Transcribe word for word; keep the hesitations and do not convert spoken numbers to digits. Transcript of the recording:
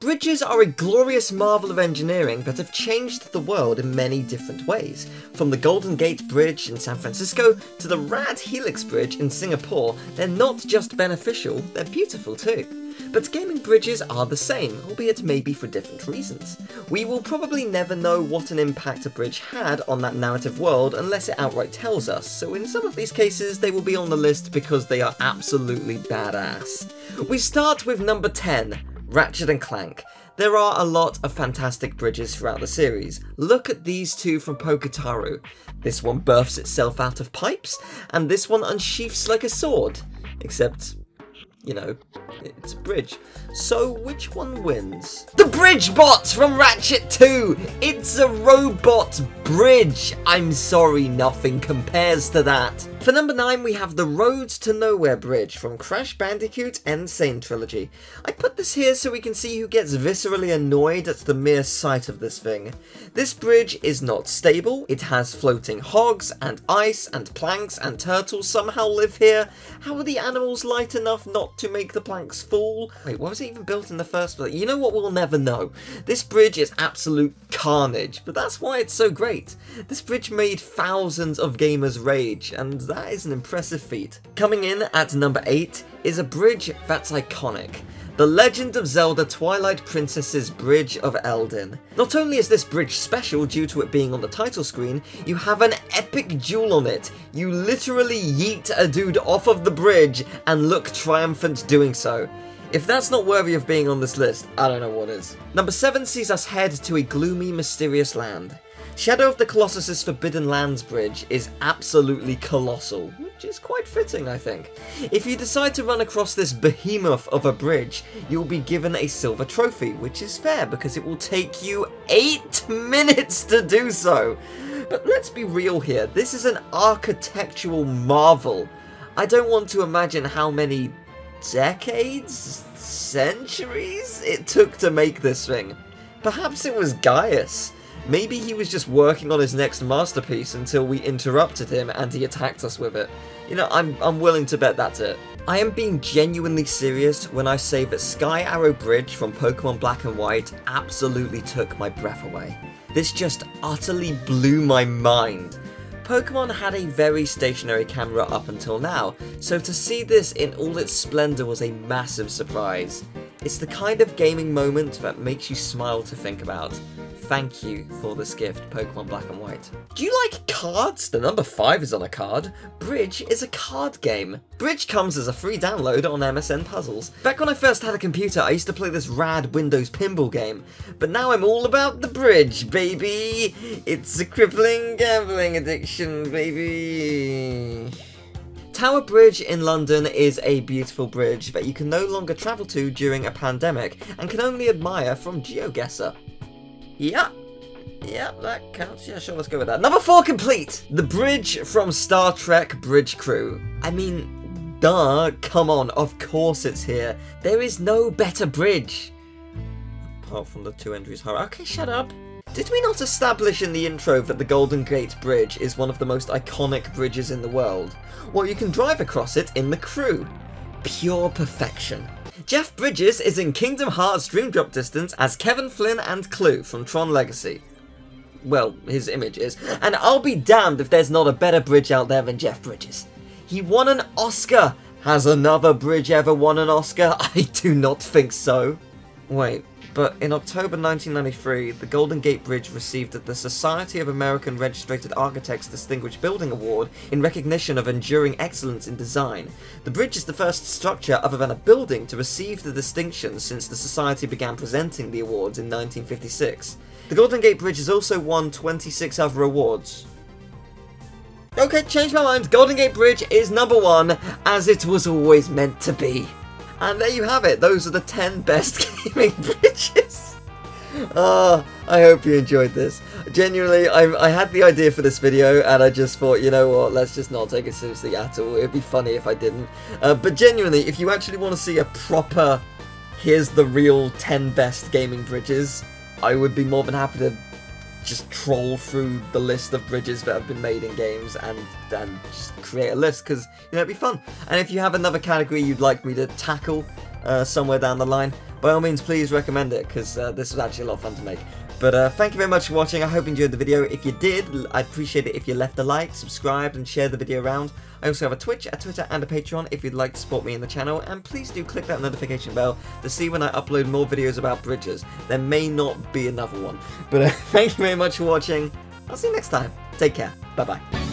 Bridges are a glorious marvel of engineering that have changed the world in many different ways, from the Golden Gate Bridge in San Francisco to the rad Helix Bridge in Singapore. They're not just beneficial, they're beautiful too. But gaming bridges are the same, albeit maybe for different reasons. We will probably never know what an impact a bridge had on that narrative world unless it outright tells us, so in some of these cases they will be on the list because they are absolutely badass. We start with number ten. Ratchet and Clank. There are a lot of fantastic bridges throughout the series. Look at these two from Poketaru. This one births itself out of pipes, and this one unsheaths like a sword. Except, you know, it's a bridge. So which one wins? The Bridge Bot from Ratchet two! It's a robot bridge! I'm sorry, nothing compares to that. For number nine, we have the Roads to Nowhere Bridge from Crash Bandicoot N. Sane Trilogy. I put this here so we can see who gets viscerally annoyed at the mere sight of this thing. This bridge is not stable, it has floating hogs and ice and planks, and turtles somehow live here. How are the animals light enough not to make the planks fall? Wait, why was it even built in the first place? You know what, we'll never know. This bridge is absolute carnage, but that's why it's so great. This bridge made thousands of gamers rage, and that is an impressive feat. Coming in at number eight is a bridge that's iconic. The Legend of Zelda Twilight Princess's Bridge of Eldin. Not only is this bridge special due to it being on the title screen, you have an epic duel on it. You literally yeet a dude off of the bridge and look triumphant doing so. If that's not worthy of being on this list, I don't know what is. Number seven sees us head to a gloomy, mysterious land. Shadow of the Colossus's Forbidden Lands Bridge is absolutely colossal, which is quite fitting, I think. If you decide to run across this behemoth of a bridge, you'll be given a silver trophy, which is fair because it will take you eight minutes to do so. But let's be real here, this is an architectural marvel. I don't want to imagine how many decades, centuries it took to make this thing. Perhaps it was Gaius. Maybe he was just working on his next masterpiece until we interrupted him and he attacked us with it. You know, I'm, I'm willing to bet that's it. I am being genuinely serious when I say that Sky Arrow Bridge from Pokemon Black and White absolutely took my breath away. This just utterly blew my mind. Pokemon had a very stationary camera up until now, so to see this in all its splendor was a massive surprise. It's the kind of gaming moment that makes you smile to think about. Thank you for this gift, Pokemon Black and White. Do you like cards? The number five is on a card. Bridge is a card game. Bridge comes as a free download on M S N Puzzles. Back when I first had a computer, I used to play this rad Windows pinball game. But now I'm all about the bridge, baby. It's a crippling gambling addiction, baby. Tower Bridge in London is a beautiful bridge that you can no longer travel to during a pandemic and can only admire from GeoGuessr. Yep, yep, that counts. Yeah, sure, let's go with that. Number four complete! The bridge from Star Trek Bridge Crew. I mean, duh, come on, of course it's here. There is no better bridge. Apart from the two entries horror. Okay, shut up. Did we not establish in the intro that the Golden Gate Bridge is one of the most iconic bridges in the world? Well, you can drive across it in the Crew. Pure perfection. Jeff Bridges is in Kingdom Hearts Dream Drop Distance as Kevin Flynn and Clu from Tron Legacy. Well, his image is. And I'll be damned if there's not a better bridge out there than Jeff Bridges. He won an Oscar! Has another bridge ever won an Oscar? I do not think so. Wait, but in October nineteen ninety-three, the Golden Gate Bridge received the Society of American Registered Architects Distinguished Building Award in recognition of enduring excellence in design. The bridge is the first structure other than a building to receive the distinction since the Society began presenting the awards in nineteen fifty-six. The Golden Gate Bridge has also won twenty-six other awards. Okay, changed my mind. Golden Gate Bridge is number one, as it was always meant to be. And there you have it, those are the ten best gaming bridges. Ah, uh, I hope you enjoyed this. Genuinely, I, I had the idea for this video and I just thought, you know what, let's just not take it seriously at all. It would be funny if I didn't. Uh, but genuinely, if you actually want to see a proper, here's the real ten best gaming bridges, I would be more than happy to just troll through the list of bridges that have been made in games and, and just create a list, because, you know, it'd be fun. And if you have another category you'd like me to tackle uh, somewhere down the line, by all means please recommend it, because uh, this was actually a lot of fun to make. But uh, thank you very much for watching. I hope you enjoyed the video. If you did, I'd appreciate it if you left a like, subscribed, and shared the video around. I also have a Twitch, a Twitter, and a Patreon if you'd like to support me in the channel, and please do click that notification bell to see when I upload more videos about bridges. There may not be another one. But uh, thank you very much for watching. I'll see you next time. Take care. Bye-bye.